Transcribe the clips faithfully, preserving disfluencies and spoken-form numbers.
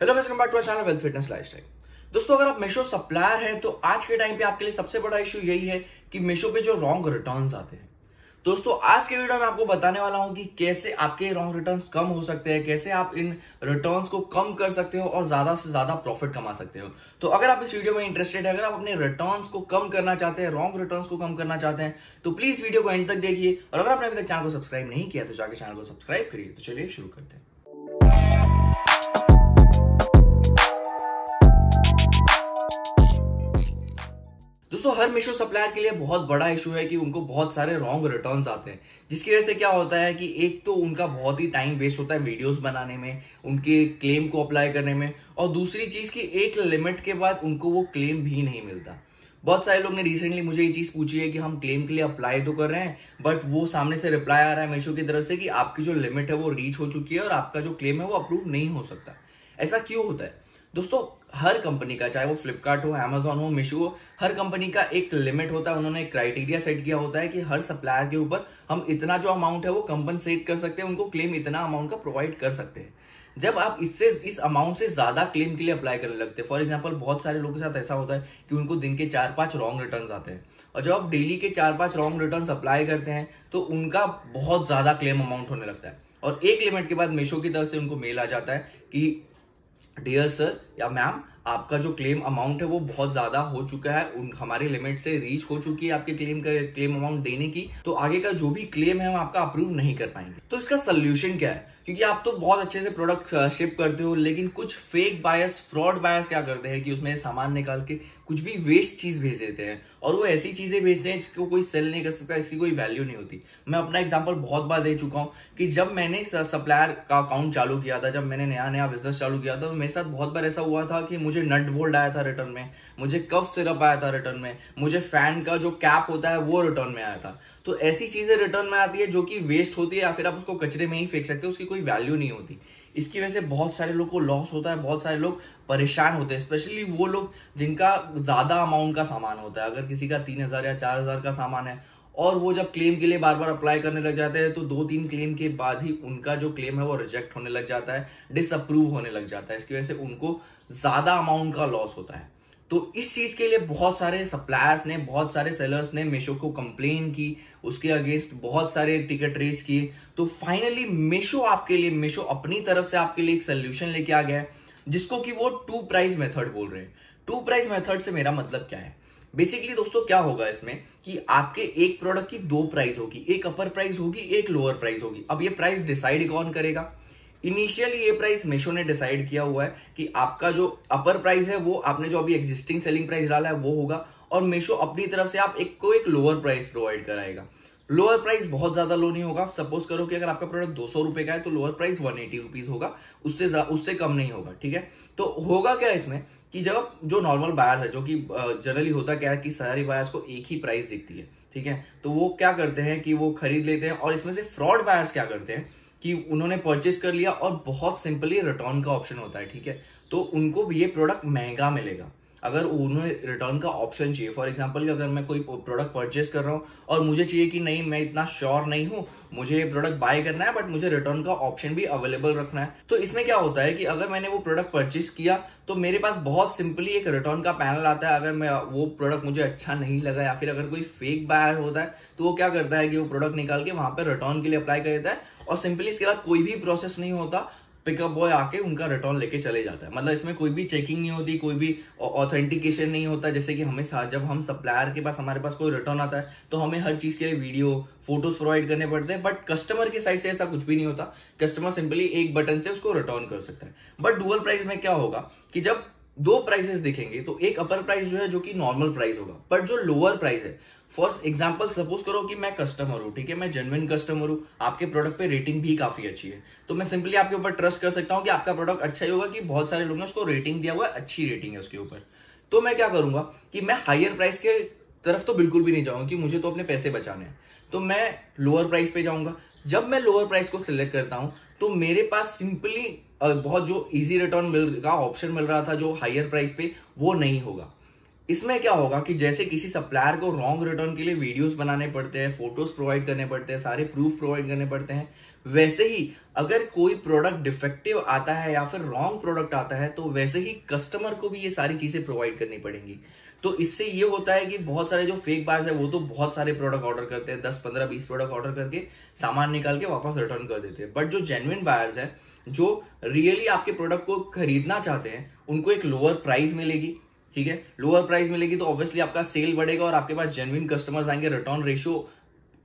Hello welcome back to channel wealth fitness lifestyle. दोस्तों, अगर आप मीशो सप्लायर हैं तो आज के टाइम पे आपके लिए सबसे बड़ा इशू यही है कि मीशो पे जो रॉन्ग रिटर्न्स आते हैं। दोस्तों, आज के वीडियो में आपको बताने वाला हूं कि कैसे आपके रॉन्ग रिटर्न्स कम हो सकते हैं, कैसे आप इन रिटर्न्स को कम कर सकते हो और ज्यादा से ज्यादा प्रॉफिट कमा सकते हो। तो अगर आप इस वीडियो में इंटरेस्टेड है, अगर आप अपने रिटर्न्स को कम करना चाहते हैं, रॉन्ग रिटर्न्स को कम करना चाहते हैं, तो प्लीज वीडियो को एंड तक देखिए। और अगर आपने अभी तक चैनल को सब्सक्राइब नहीं किया तो जाकर चैनल को सब्सक्राइब करिए। तो चलिए शुरू करते हैं। दोस्तों, हर मीशो सप्लायर के लिए बहुत बड़ा इशू है कि उनको बहुत सारे रॉन्ग रिटर्न्स आते हैं, जिसकी वजह से क्या होता है कि एक तो उनका बहुत ही टाइम वेस्ट होता है वीडियोस बनाने में, उनके क्लेम को अप्लाई करने में, और दूसरी चीज कि एक लिमिट के बाद उनको वो क्लेम भी नहीं मिलता। बहुत सारे लोग ने रिसेंटली मुझे ये चीज पूछी है कि हम क्लेम के लिए अप्लाई तो कर रहे हैं, बट वो सामने से रिप्लाई आ रहा है मीशो की तरफ से कि आपकी जो लिमिट है वो रीच हो चुकी है और आपका जो क्लेम है वो अप्रूव नहीं हो सकता। ऐसा क्यों होता है? दोस्तों, हर कंपनी का, चाहे वो फ्लिपकार्ट हो, अमेजॉन हो, मीशो हो, हर कंपनी का एक लिमिट होता है। उन्होंने एक क्राइटेरिया सेट किया होता है कि हर सप्लायर के ऊपर हम इतना जो अमाउंट है वो कंपनसेट कर सकते हैं, उनको क्लेम इतना अमाउंट का प्रोवाइड कर सकते हैं। जब आप इससे इस अमाउंट से ज्यादा क्लेम के लिए अप्लाई करने लगते हैं, फॉर एग्जाम्पल बहुत सारे लोगों के साथ ऐसा होता है कि उनको दिन के चार पांच रॉन्ग रिटर्न्स आते हैं, और जब आप डेली के चार पांच रॉन्ग रिटर्न्स अप्लाई करते हैं तो उनका बहुत ज्यादा क्लेम अमाउंट होने लगता है। और एक लिमिट के बाद मीशो की तरफ से उनको मेल आ जाता है कि डियर सर या मैम, आपका जो क्लेम अमाउंट है वो बहुत ज्यादा हो चुका है, उन हमारी लिमिट से रीच हो चुकी है आपके क्लेम का क्लेम अमाउंट देने की, तो आगे का जो भी क्लेम है हम आपका अप्रूव नहीं कर पाएंगे। तो इसका सोल्यूशन क्या है? क्योंकि आप तो बहुत अच्छे से प्रोडक्ट शिप करते हो, लेकिन कुछ फेक बायस, फ्रॉड बायस क्या करते हैं कि उसमें सामान निकाल के कुछ भी वेस्ट चीज भेज देते हैं, और वो ऐसी चीजें भेजते हैं जिसको कोई सेल नहीं कर सकता, इसकी कोई वैल्यू नहीं होती। मैं अपना एग्जांपल बहुत बार दे चुका हूँ कि जब मैंने सप्लायर का अकाउंट चालू किया था, जब मैंने नया नया बिजनेस चालू किया था, तो मेरे साथ बहुत बार ऐसा हुआ था कि मुझे नट बोल्ट आया था रिटर्न में, मुझे कफ सिरप आया था रिटर्न में, मुझे फैन का जो कैप होता है वो रिटर्न में आया था। तो ऐसी चीजें रिटर्न में आती है जो कि वेस्ट होती है, या फिर आप उसको कचरे में ही फेंक सकते हो, उसकी कोई वैल्यू नहीं होती। इसकी वजह से बहुत सारे लोग को लॉस होता है, बहुत सारे लोग परेशान होते हैं, स्पेशली वो लोग जिनका ज्यादा अमाउंट का सामान होता है। अगर किसी का तीन हजार या चार हजार का सामान है और वो जब क्लेम के लिए बार बार अप्लाई करने लग जाते हैं तो दो तीन क्लेम के बाद ही उनका जो क्लेम है वो रिजेक्ट होने लग जाता है, डिसअप्रूव होने लग जाता है। इसकी वजह से उनको ज्यादा अमाउंट का लॉस होता है। तो इस चीज के लिए बहुत सारे सप्लायर्स ने, बहुत सारे सेलर्स ने मीशो को कंप्लेन की, उसके अगेंस्ट बहुत सारे टिकट रेस किए। तो फाइनली मीशो आपके लिए, मीशो अपनी तरफ से आपके लिए एक सोल्यूशन लेके आ गया है, जिसको कि वो टू प्राइस मेथड बोल रहे हैं। टू प्राइस मेथड से मेरा मतलब क्या है? बेसिकली दोस्तों, क्या होगा इसमें कि आपके एक प्रोडक्ट की दो प्राइस होगी, एक अपर प्राइस होगी, एक लोअर प्राइस होगी। अब ये प्राइस डिसाइड कौन करेगा? इनिशियली ये प्राइस मीशो ने डिसाइड किया हुआ है कि आपका जो अपर प्राइस है वो आपने जो अभी एग्जिस्टिंग सेलिंग प्राइस डाला है वो होगा, और मीशो अपनी तरफ से आप एक को एक लोअर प्राइस प्रोवाइड कराएगा। लोअर प्राइस बहुत ज्यादा लो नहीं होगा। सपोज करो कि अगर आपका प्रोडक्ट दो सौ रुपए का है तो lower price one eighty rupees होगा, उससे उससे कम नहीं होगा। ठीक है, तो होगा क्या इसमें कि जब जो नॉर्मल बायर्स है, जो कि जनरली होता क्या है कि सारी बायर्स को एक ही प्राइस दिखती है, ठीक है, तो वो क्या करते हैं कि वो खरीद लेते हैं। और इसमें से फ्रॉड बायर्स क्या करते हैं कि उन्होंने परचेस कर लिया और बहुत सिंपली रिटर्न का ऑप्शन होता है, ठीक है, तो उनको ये प्रोडक्ट महंगा मिलेगा अगर उन्हें रिटर्न का ऑप्शन चाहिए। फॉर एग्जाम्पल कि अगर मैं कोई प्रोडक्ट परचेस कर रहा हूँ और मुझे चाहिए कि नहीं, मैं इतना श्योर नहीं हूँ, मुझे ये प्रोडक्ट बाय करना है, बट मुझे रिटर्न का ऑप्शन भी अवेलेबल रखना है, तो इसमें क्या होता है कि अगर मैंने वो प्रोडक्ट परचेस किया तो मेरे पास बहुत सिंपली एक रिटर्न का पैनल आता है। अगर मैं वो प्रोडक्ट मुझे अच्छा नहीं लगा, या फिर अगर कोई फेक बायर होता है तो वो क्या करता है कि वो प्रोडक्ट निकाल के वहां पर रिटर्न के लिए अप्लाई कर देता है, और सिंपली इसके बाद कोई भी प्रोसेस नहीं होता, पिकअप बॉय आके उनका रिटर्न लेके चले जाता है। मतलब इसमें कोई भी चेकिंग नहीं होती, कोई भी ऑथेंटिकेशन नहीं होता। जैसे कि हमें जब हम सप्लायर के पास, हमारे पास कोई रिटर्न आता है तो हमें हर चीज के लिए वीडियो, फोटोज प्रोवाइड करने पड़ते हैं, बट कस्टमर की साइड से ऐसा कुछ भी नहीं होता। कस्टमर सिंपली एक बटन से उसको रिटर्न कर सकता है। बट डुअल प्राइस में क्या होगा कि जब दो प्राइसेस दिखेंगे तो एक अपर प्राइस जो है जो कि नॉर्मल प्राइस होगा, बट जो लोअर प्राइस है, फॉर एग्जाम्पल सपोज करो कि मैं कस्टमर हूँ, ठीक है, मैं जेन्युइन कस्टमर हूँ, आपके प्रोडक्ट पे रेटिंग भी काफी अच्छी है, तो मैं सिंपली आपके ऊपर ट्रस्ट कर सकता हूँ कि आपका प्रोडक्ट अच्छा ही होगा, कि बहुत सारे लोगों ने उसको रेटिंग दिया हुआ है, अच्छी रेटिंग है उसके ऊपर। तो मैं क्या करूंगा कि मैं हायर प्राइस के तरफ तो बिल्कुल भी नहीं जाऊंगा, कि मुझे तो अपने पैसे बचाने हैं, तो मैं लोअर प्राइस पे जाऊंगा। जब मैं लोअर प्राइस को सिलेक्ट करता हूँ तो मेरे पास सिंपली बहुत जो इजी रिटर्न का ऑप्शन मिल रहा था जो हायर प्राइस पे, वो नहीं होगा। इसमें क्या होगा कि जैसे किसी सप्लायर को रॉन्ग रिटर्न के लिए वीडियोस बनाने पड़ते हैं, फोटोज प्रोवाइड करने पड़ते हैं, सारे प्रूफ प्रोवाइड करने पड़ते हैं, वैसे ही अगर कोई प्रोडक्ट डिफेक्टिव आता है या फिर रॉन्ग प्रोडक्ट आता है तो वैसे ही कस्टमर को भी ये सारी चीजें प्रोवाइड करनी पड़ेंगी। तो इससे ये होता है कि बहुत सारे जो फेक बायर्स है वो तो बहुत सारे प्रोडक्ट ऑर्डर करते हैं, दस पंद्रह बीस प्रोडक्ट ऑर्डर करके सामान निकाल के वापस रिटर्न कर देते हैं। बट जो जेन्युइन बायर्स है, जो रियली आपके प्रोडक्ट को खरीदना चाहते हैं, उनको एक लोअर प्राइस मिलेगी। ठीक है, लोअर प्राइस मिलेगी तो ऑब्वियसली आपका सेल बढ़ेगा और आपके पास जेन्युइन कस्टमर्स आएंगे, रिटर्न रेशियो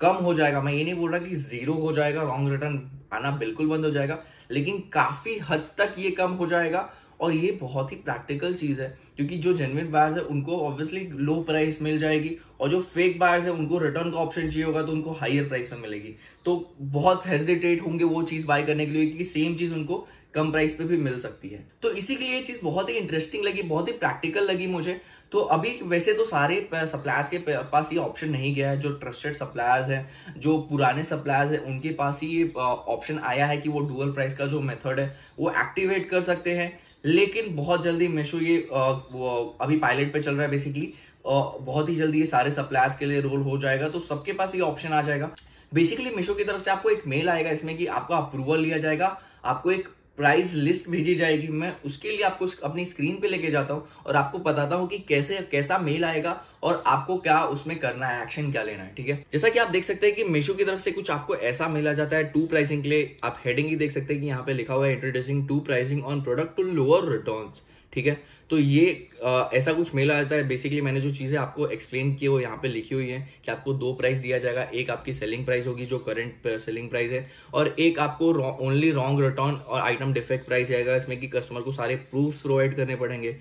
कम हो जाएगा। मैं ये नहीं बोल रहा कि जीरो हो जाएगा, रॉन्ग रिटर्न आना बिल्कुल बंद हो जाएगा, लेकिन काफी हद तक ये कम हो जाएगा। और ये बहुत ही प्रैक्टिकल चीज है क्योंकि जो जेन्युइन बायर्स है उनको ऑब्वियसली लो प्राइस मिल जाएगी और जो फेक बायर्स है उनको रिटर्न का ऑप्शन चाहिए होगा तो उनको हायर प्राइस में मिलेगी। तो बहुत हेजिटेट होंगे वो चीज बाय करने के लिए कि सेम चीज उनको कम प्राइस पे भी मिल सकती है। तो इसी के लिए ये चीज बहुत ही इंटरेस्टिंग लगी, बहुत ही प्रैक्टिकल लगी मुझे। तो अभी वैसे तो सारे सप्लायर्स के पास ये ऑप्शन नहीं गया है, जो ट्रस्टेड सप्लायर्स हैं, जो पुराने सप्लायर्स हैं, उनके पास ही ये ऑप्शन आया है कि वो डुअल प्राइस का जो मेथड है वो एक्टिवेट कर सकते हैं। लेकिन बहुत जल्दी मेशो ये अभी पायलट पे चल रहा है बेसिकली, बहुत ही जल्दी ये सारे सप्लायर्स के लिए रोल हो जाएगा तो सबके पास ये ऑप्शन आ जाएगा। बेसिकली मेशो की तरफ से आपको एक मेल आएगा इसमें कि आपका अप्रूवल लिया जाएगा, आपको एक प्राइस लिस्ट भेजी जाएगी। मैं उसके लिए आपको अपनी स्क्रीन पे लेके जाता हूं और आपको बताता हूं कि कैसे कैसा मेल आएगा और आपको क्या उसमें करना है, एक्शन क्या लेना है। ठीक है, जैसा कि आप देख सकते हैं कि मीशो की तरफ से कुछ आपको ऐसा मिला जाता है। टू प्राइसिंग के लिए आप हेडिंग ही देख सकते हैं कि यहाँ पे लिखा हुआ है introducing two pricing on product to lower returns. ठीक है, तो ये आ, ऐसा कुछ मेल आता है। बेसिकली मैंने जो चीज़ें आपको एक्सप्लेन की वो यहाँ पे लिखी हुई है कि आपको दो प्राइस दिया जाएगा, एक आपकी सेलिंग प्राइस होगी जो करंट सेलिंग प्राइस है और एक आपको ओनली रॉन्ग रिटर्न और आइटम डिफेक्ट प्राइस आएगा, इसमें कि कस्टमर को सारे प्रूफ्स प्रोवाइड करने पड़ेंगे।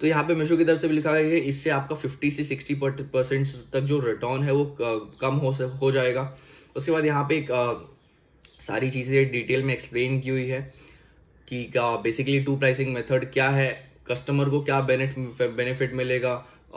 तो यहाँ पे मीशो की तरफ से भी लिखा है इससे आपका फिफ्टी से सिक्सटी परसेंट तक जो रिटर्न है वो कम हो हो जाएगा। उसके बाद यहाँ पे एक आ, सारी चीज़ें डिटेल में एक्सप्लेन की हुई है कि क्या बेसिकली टू प्राइसिंग मेथड क्या है, कस्टमर को क्या बेनिफिट मिलेगा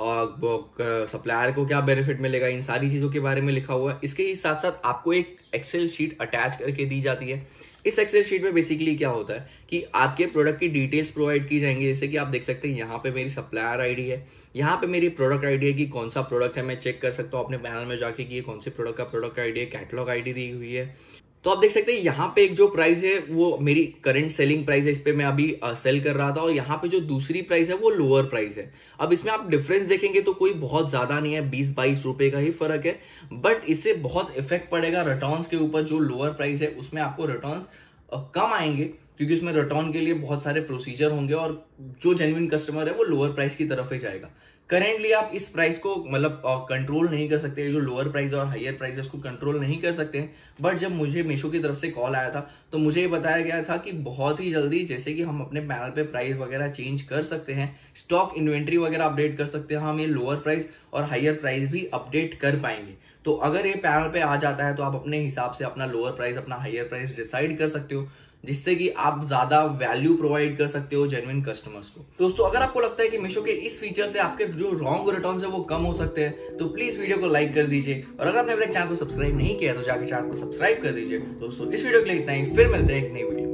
और सप्लायर को क्या बेनिफिट मिलेगा, इन सारी चीज़ों के बारे में लिखा हुआ है। इसके ही साथ साथ आपको एक एक्सेल शीट अटैच करके दी जाती है। इस एक्सेल शीट में बेसिकली क्या होता है कि आपके प्रोडक्ट की डिटेल्स प्रोवाइड की जाएंगी, जैसे कि आप देख सकते हैं यहाँ पे मेरी सप्लायर आईडी है, यहाँ पे मेरी प्रोडक्ट आईडी है कि कौन सा प्रोडक्ट है, मैं चेक कर सकता हूँ अपने पैनल में जाके कि ये कौन से प्रोडक्ट का प्रोडक्ट आईडी है, कैटलॉग आईडी दी हुई है। तो आप देख सकते हैं यहाँ पे एक जो प्राइस है वो मेरी करंट सेलिंग प्राइस है, इस पे मैं अभी सेल कर रहा था और यहाँ पे जो दूसरी प्राइस है वो लोअर प्राइस है। अब इसमें आप डिफरेंस देखेंगे तो कोई बहुत ज़्यादा नहीं है, बीस बाईस रुपए का ही फर्क है, बट इससे बहुत इफेक्ट पड़ेगा रिटर्न्स के ऊपर। जो लोअर प्राइस है उसमें आपको रिटर्न्स कम आएंगे क्योंकि उसमें रिटर्न के लिए बहुत सारे प्रोसीजर होंगे और जो जेन्युइन कस्टमर है वो लोअर प्राइस की तरफ ही जाएगा। करेंटली आप इस प्राइस को मतलब कंट्रोल नहीं कर सकते, जो लोअर प्राइस और हायर प्राइस है उसको कंट्रोल नहीं कर सकते हैं। बट जब मुझे मीशो की तरफ से कॉल आया था तो मुझे ये बताया गया था कि बहुत ही जल्दी जैसे कि हम अपने पैनल पे प्राइस वगैरह चेंज कर सकते हैं, स्टॉक इन्वेंट्री वगैरह अपडेट कर सकते हैं, हम ये लोअर प्राइस और हायर प्राइस भी अपडेट कर पाएंगे। तो अगर ये पैनल पे आ जाता है तो आप अपने हिसाब से अपना लोअर प्राइस अपना हायर प्राइस डिसाइड कर सकते हो, जिससे कि आप ज्यादा वैल्यू प्रोवाइड कर सकते हो जेन्युइन कस्टमर्स को। दोस्तों, अगर आपको लगता है कि मीशो के इस फीचर से आपके जो रॉन्ग रिटर्न्स है वो कम हो सकते हैं तो प्लीज वीडियो को लाइक कर दीजिए और अगर आपने अभी तक चैनल को सब्सक्राइब नहीं किया तो जाके चैनल को सब्सक्राइब कर दीजिए। दोस्तों, इस वीडियो के लिए इतना ही, फिर मिलते हैं एक नई वीडियो।